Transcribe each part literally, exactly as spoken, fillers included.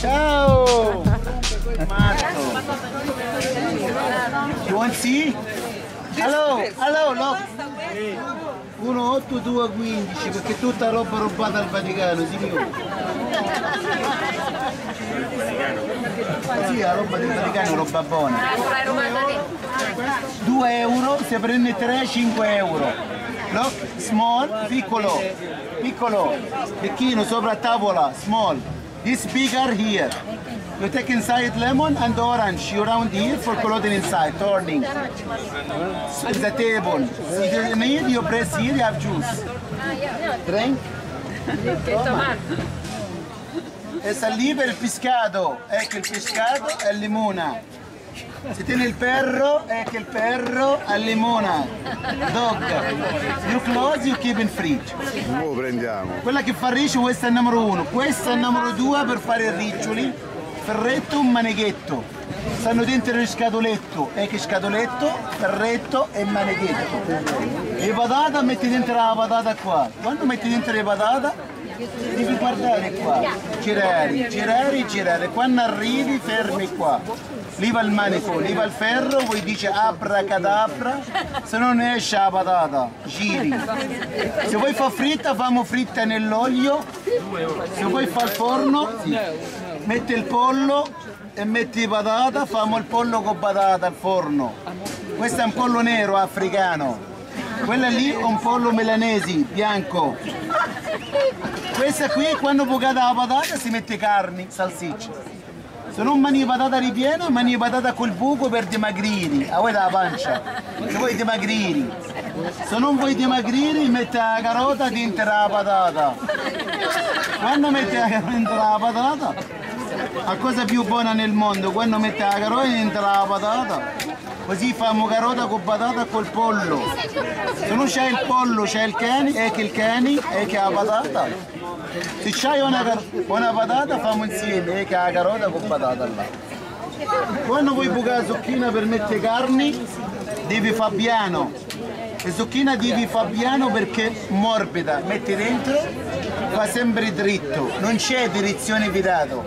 Ciao! You want to see? Hello, hello, no! uno otto due uno cinque perché è tutta roba rubata al Vaticano, signore! Sì, la roba del Vaticano è roba buona! due euro, se prende tre cinque euro! No? Small, piccolo! Piccolo! Picchino, sopra tavola, small! This bigger here! You take inside lemon and orange, you round here for clothing inside, turning. So the table. If you need, you press here, you have juice. Drink. It's a liver pescado. Ecco il pescato al limone. Se tiene il perro, ecco il perro al limone. Dog. You close, you keep in fridge. Lo prendiamo. Quella che fa riccio, questa è il numero uno. Questa è il numero due per fare riccioli. Ferretto, un maneghetto, stanno dentro il scatoletto, ecco scatoletto, ferretto e maneghetto. Le patate metti dentro la patata qua, quando metti dentro le patate devi guardare qua, girare, girare, girare, quando arrivi fermi qua, lì va il manico, lì va il ferro, voi dice abracadabra, se non esce la patata, giri. Se vuoi far fritta, famo fritta nell'olio, se vuoi far forno, sì. Metti il pollo e metti patata, famo il pollo con patata al forno. Questo è un pollo nero africano. Quella lì è un pollo milanese, bianco. Questa qui quando bucata la patata si mette carne, salsiccia. Se non mangi patata ripiena, mangi patata col buco per dimagrire. A voi dalla pancia, se vuoi dimagrire. Se non vuoi dimagrire, metti la carota dentro la patata. Quando metti la carota dentro la patata, la cosa più buona nel mondo, quando mette la carota dentro la patata, così famo carota con patata col pollo. Se non c'è il pollo c'è il cane, e che il cane, e che la patata. Se c'hai una, una patata famo insieme, e che la carota con patata là. Quando vuoi bucare la zucchina per mettere carni, devi far piano. La zucchina devi far piano perché morbida, metti dentro. Va sempre dritto, non c'è direzione evitato,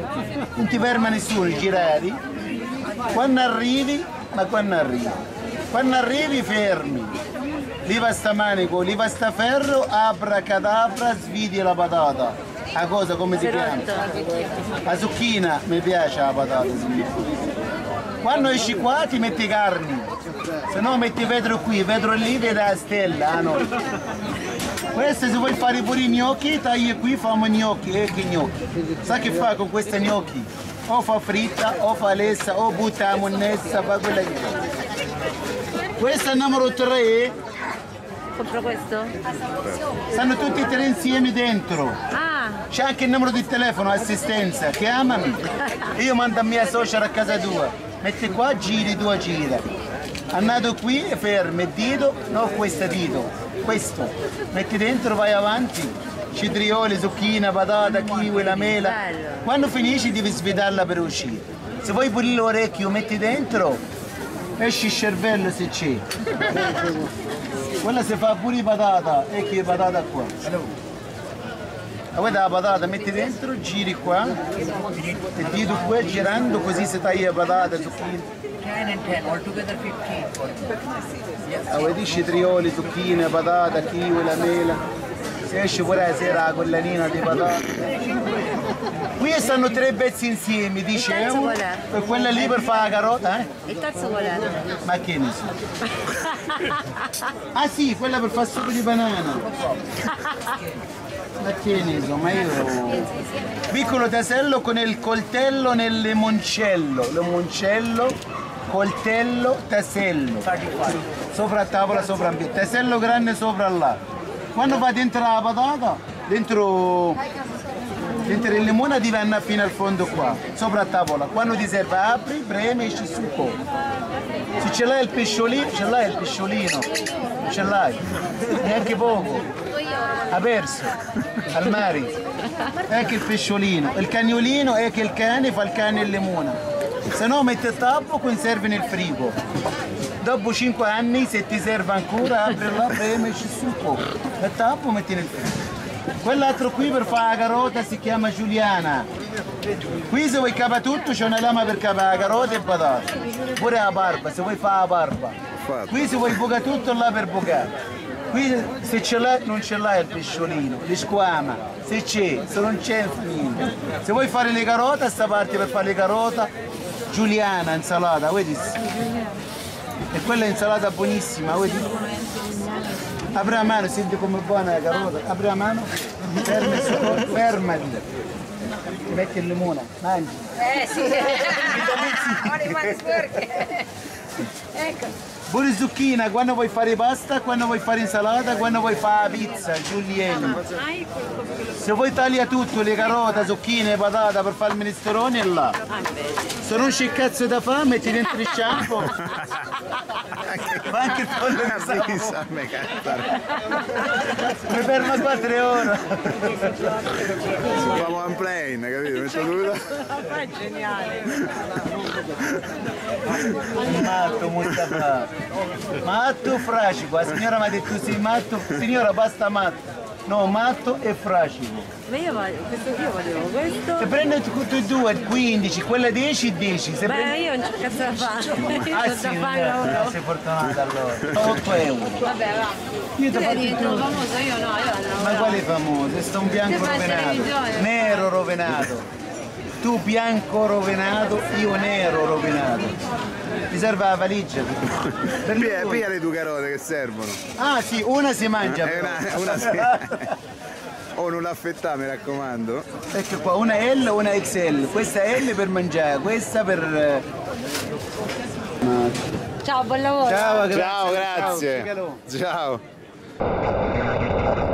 non ti ferma nessuno, girati, quando arrivi, ma quando arrivi, quando arrivi fermi, lì va sta manico, lì va sta ferro, abracadabra, sviti la patata, la cosa come si chiama? La zucchina, mi piace la patata, quando esci qua ti metti carni, se no metti vetro qui, vetro lì ti dà la stella, ah no. Questo se vuoi fare pure i gnocchi, tagli qui, famo gnocchi, e che gnocchi. Sai che fa con questi gnocchi? O fa fritta, o fa lessa, o butta la monnezza, fa quella che fa. Questo è il numero tre. Compro questo? Stanno tutti e tre insieme dentro. C'è anche il numero di telefono, assistenza, chiamami. Io mando a mia suocera a casa tua. Metti qua, giri, due gira. Andato qui, fermo, dito, no questo dito. Questo, metti dentro, vai avanti, cetrioli, zucchina, patata, kiwi, la mela, quando finisci devi svitarla per uscire, se vuoi pulire l'orecchio metti dentro, esci il cervello se c'è, quella si fa pure patata, ecco la patata qua, quella la patata metti dentro, giri qua, e dietro qua girando così si taglia patata, zucchina. dieci and ten, altogether fifteen. Vedi cetrioli, zucchine, patata, kiwi, la mela. Se esce pure la sera la collanina di patata. Qui stanno tre pezzi insieme, dicevo. Per quella lì per fare la carota, eh? Il terzo qual è? Ma che ne so? Ah sì, quella per fare succo di banana. Ma che ne so, ma io... Piccolo tassello con il coltello nel limoncello. Limoncello. Coltello, tassello, sopra tavola, sopra ambiente, tassello grande sopra là. Quando va dentro la patata, dentro, dentro il limone diventa fino al fondo qua, sopra tavola. Quando ti serve apri, premi e esce il succo. Se ce l'hai il pesciolino, ce l'hai il pesciolino, ce l'hai, neanche poco, ha perso, al mare. Ecco il pesciolino, il cagnolino è che il cane fa il cane e il limone. Se no metti il tappo e conservi nel frigo. Dopo cinque anni, se ti serve ancora, apri la premi e ci succo. Il tappo metti nel frigo. Quell'altro qui per fare la carota si chiama Giuliana. Qui se vuoi capare tutto c'è una lama per capare carote e patate, pure la barba, se vuoi fare la barba. Fatto. Qui se vuoi bucare tutto là per bucare. Qui se ce l'hai non ce l'hai il pesciolino, le squama, se c'è, se non c'è niente. Se vuoi fare le carote a sta parte per fare le carote, Giuliana insalata, vedi? E quella è insalata buonissima, vedi? Apri la mano, senti come buona la carota, apri la mano, fermati, fermati, ti metti il limone, mangi. Eh sì, ho le mani sporche. Ecco. Pure zucchina, quando vuoi fare pasta, quando vuoi fare insalata, quando vuoi fare pizza, Giuliana. Se vuoi taglia tutto, le carote, zucchine, patata per fare il minestrone è là. Se non c'è cazzo da fare, metti dentro il shampoo. Ma anche il pollo di sapone. Mi fermo a quattro ore. Si fa one plane, capito? Mi saluta. Ma è geniale. Matto, molto bravo. Matto fracico, la signora mi ha detto sei matto, signora basta matto. No, matto e fracico. Ma io voglio, questo io volevo, questo... Se prende tutti e due, quindici, quella dieci e dieci. Se beh, prende... io non c'ho cazzo da fare. Ah, sì, no, sei fortunata allora. otto euro. Vabbè, va. Io ti ho fatto tutto. Famoso, io no, io no. Ma quale famoso? Sto un bianco rovenato, nero rovenato. Tu bianco rovinato, io nero rovinato. Ti serve la valigia. Pia, pia le tue carote che servono. Ah sì, una si mangia. Una, una si... oh, non l'affettà, mi raccomando. Ecco qua, una L o una X L. Questa L per mangiare, questa per... Ciao, buon lavoro. Ciao, grazie. Ciao, grazie. Ciao. Ciao.